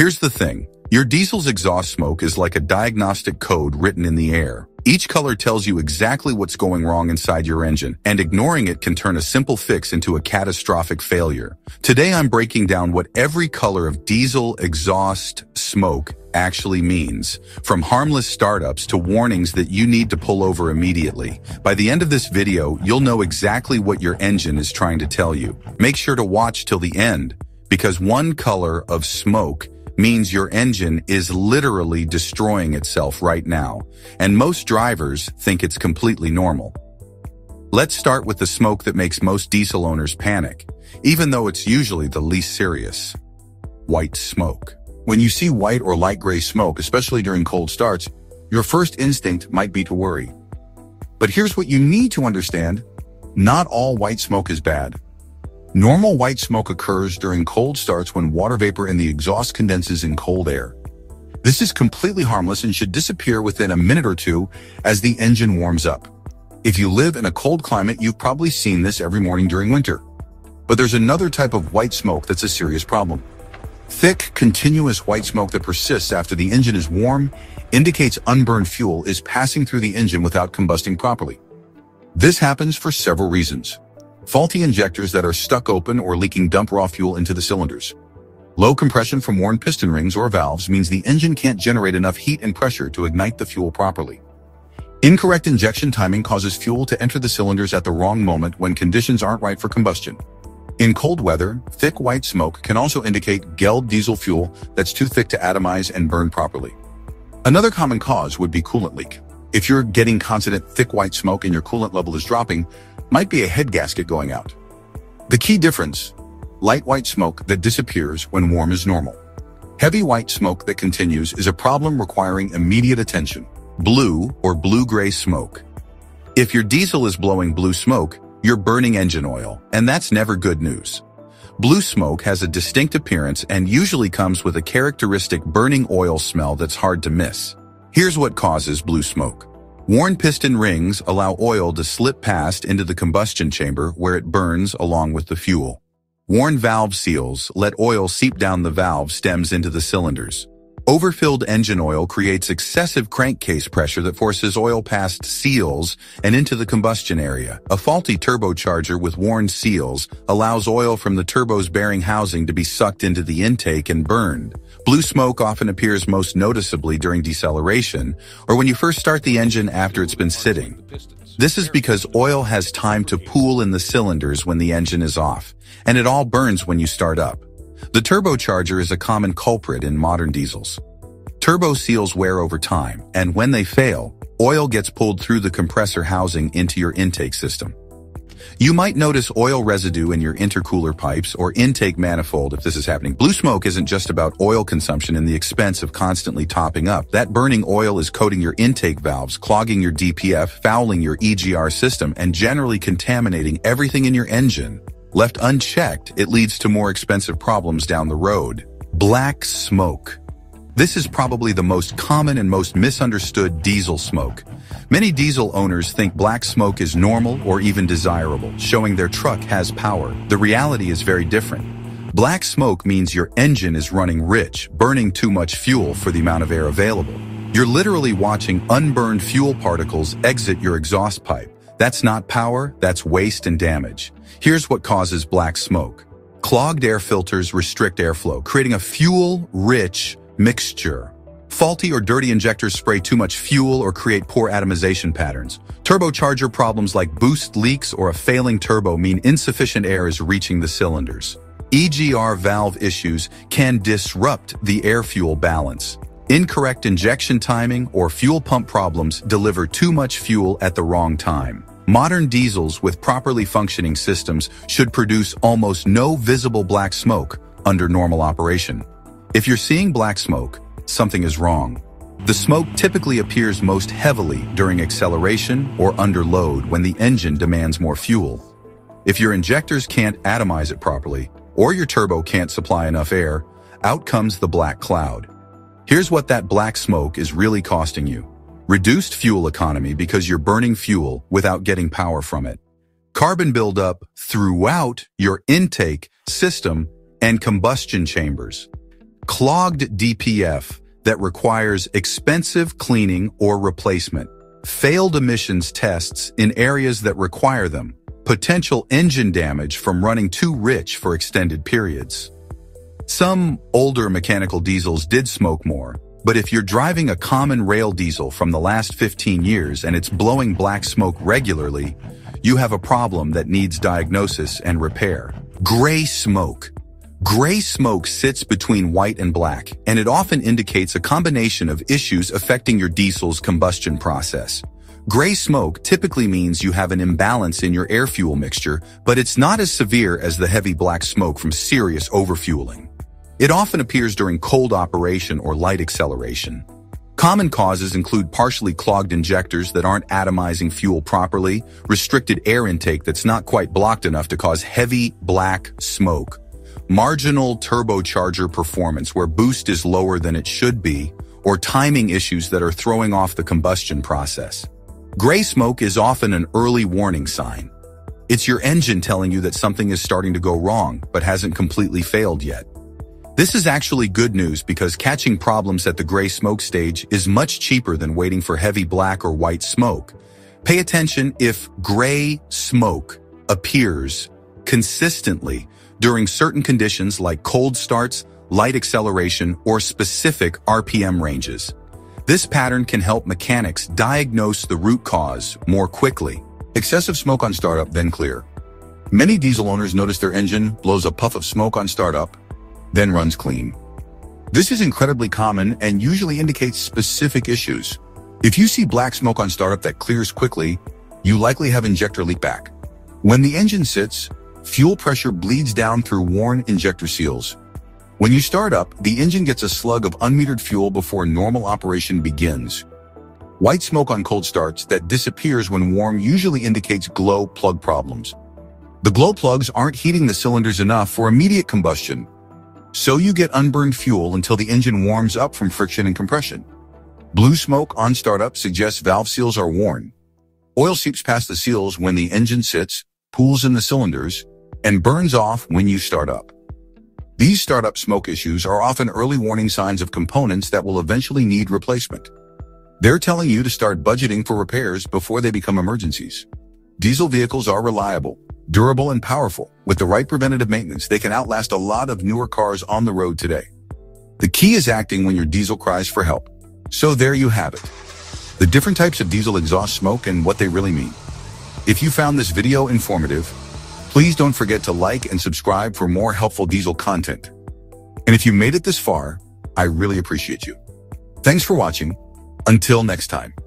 Here's the thing. Your diesel's exhaust smoke is like a diagnostic code written in the air. Each color tells you exactly what's going wrong inside your engine, and ignoring it can turn a simple fix into a catastrophic failure. Today I'm breaking down what every color of diesel exhaust smoke actually means, from harmless startups to warnings that you need to pull over immediately. By the end of this video, you'll know exactly what your engine is trying to tell you. Make sure to watch till the end, because one color of smoke means your engine is literally destroying itself right now, and most drivers think it's completely normal. Let's start with the smoke that makes most diesel owners panic, even though it's usually the least serious. White smoke. When you see white or light gray smoke, especially during cold starts, your first instinct might be to worry. But here's what you need to understand. Not all white smoke is bad. Normal white smoke occurs during cold starts when water vapor in the exhaust condenses in cold air. This is completely harmless and should disappear within a minute or two as the engine warms up. If you live in a cold climate, you've probably seen this every morning during winter. But there's another type of white smoke that's a serious problem. Thick, continuous white smoke that persists after the engine is warm indicates unburned fuel is passing through the engine without combusting properly. This happens for several reasons. Faulty injectors that are stuck open or leaking dump raw fuel into the cylinders. Low compression from worn piston rings or valves means the engine can't generate enough heat and pressure to ignite the fuel properly. Incorrect injection timing causes fuel to enter the cylinders at the wrong moment when conditions aren't right for combustion. In cold weather, thick white smoke can also indicate gelled diesel fuel that's too thick to atomize and burn properly. Another common cause would be coolant leak. If you're getting constant thick white smoke and your coolant level is dropping, might be a head gasket going out. The key difference: light white smoke that disappears when warm is normal. Heavy white smoke that continues is a problem requiring immediate attention. Blue or blue-gray smoke. If your diesel is blowing blue smoke, you're burning engine oil, and that's never good news. Blue smoke has a distinct appearance and usually comes with a characteristic burning oil smell that's hard to miss. Here's what causes blue smoke. Worn piston rings allow oil to slip past into the combustion chamber where it burns along with the fuel. Worn valve seals let oil seep down the valve stems into the cylinders. Overfilled engine oil creates excessive crankcase pressure that forces oil past seals and into the combustion area. A faulty turbocharger with worn seals allows oil from the turbo's bearing housing to be sucked into the intake and burned. Blue smoke often appears most noticeably during deceleration or when you first start the engine after it's been sitting. This is because oil has time to pool in the cylinders when the engine is off, and it all burns when you start up. The turbocharger is a common culprit in modern diesels. Turbo seals wear over time, and when they fail, oil gets pulled through the compressor housing into your intake system. You might notice oil residue in your intercooler pipes or intake manifold if this is happening. Blue smoke isn't just about oil consumption and the expense of constantly topping up. That burning oil is coating your intake valves, clogging your DPF, fouling your EGR system, and generally contaminating everything in your engine. Left unchecked, it leads to more expensive problems down the road. Black smoke. This is probably the most common and most misunderstood diesel smoke. Many diesel owners think black smoke is normal or even desirable, showing their truck has power. The reality is very different. Black smoke means your engine is running rich, burning too much fuel for the amount of air available. You're literally watching unburned fuel particles exit your exhaust pipe. That's not power, that's waste and damage. Here's what causes black smoke. Clogged air filters restrict airflow, creating a fuel-rich mixture. Faulty or dirty injectors spray too much fuel or create poor atomization patterns. Turbocharger problems like boost leaks or a failing turbo mean insufficient air is reaching the cylinders. EGR valve issues can disrupt the air-fuel balance. Incorrect injection timing or fuel pump problems deliver too much fuel at the wrong time. Modern diesels with properly functioning systems should produce almost no visible black smoke under normal operation. If you're seeing black smoke, something is wrong. The smoke typically appears most heavily during acceleration or under load when the engine demands more fuel. If your injectors can't atomize it properly or your turbo can't supply enough air, out comes the black cloud. Here's what that black smoke is really costing you. Reduced fuel economy because you're burning fuel without getting power from it. Carbon buildup throughout your intake system and combustion chambers. clogged DPF that requires expensive cleaning or replacement, failed emissions tests in areas that require them, potential engine damage from running too rich for extended periods. Some older mechanical diesels did smoke more, but if you're driving a common rail diesel from the last 15 years and it's blowing black smoke regularly, you have a problem that needs diagnosis and repair. Gray smoke. Gray smoke sits between white and black, and it often indicates a combination of issues affecting your diesel's combustion process. Gray smoke typically means you have an imbalance in your air-fuel mixture, but it's not as severe as the heavy black smoke from serious overfueling. It often appears during cold operation or light acceleration. Common causes include partially clogged injectors that aren't atomizing fuel properly, restricted air intake that's not quite blocked enough to cause heavy black smoke, marginal turbocharger performance where boost is lower than it should be, or timing issues that are throwing off the combustion process. Gray smoke is often an early warning sign. It's your engine telling you that something is starting to go wrong but hasn't completely failed yet. This is actually good news because catching problems at the gray smoke stage is much cheaper than waiting for heavy black or white smoke. Pay attention if gray smoke appears consistently during certain conditions like cold starts, light acceleration, or specific RPM ranges. This pattern can help mechanics diagnose the root cause more quickly. Excessive smoke on startup, then clear. Many diesel owners notice their engine blows a puff of smoke on startup, then runs clean. This is incredibly common and usually indicates specific issues. If you see black smoke on startup that clears quickly, you likely have injector leakback. When the engine sits, fuel pressure bleeds down through worn injector seals. When you start up, the engine gets a slug of unmetered fuel before normal operation begins. White smoke on cold starts that disappears when warm usually indicates glow plug problems. The glow plugs aren't heating the cylinders enough for immediate combustion, so you get unburned fuel until the engine warms up from friction and compression. Blue smoke on startup suggests valve seals are worn. Oil seeps past the seals when the engine sits, pools in the cylinders, and burns off when you start up. These startup smoke issues are often early warning signs of components that will eventually need replacement. They're telling you to start budgeting for repairs before they become emergencies. Diesel vehicles are reliable, durable and powerful. With the right preventative maintenance, they can outlast a lot of newer cars on the road today. The key is acting when your diesel cries for help. So there you have it. The different types of diesel exhaust smoke and what they really mean. If you found this video informative, please don't forget to like and subscribe for more helpful diesel content. And if you made it this far, I really appreciate you. Thanks for watching. Until next time.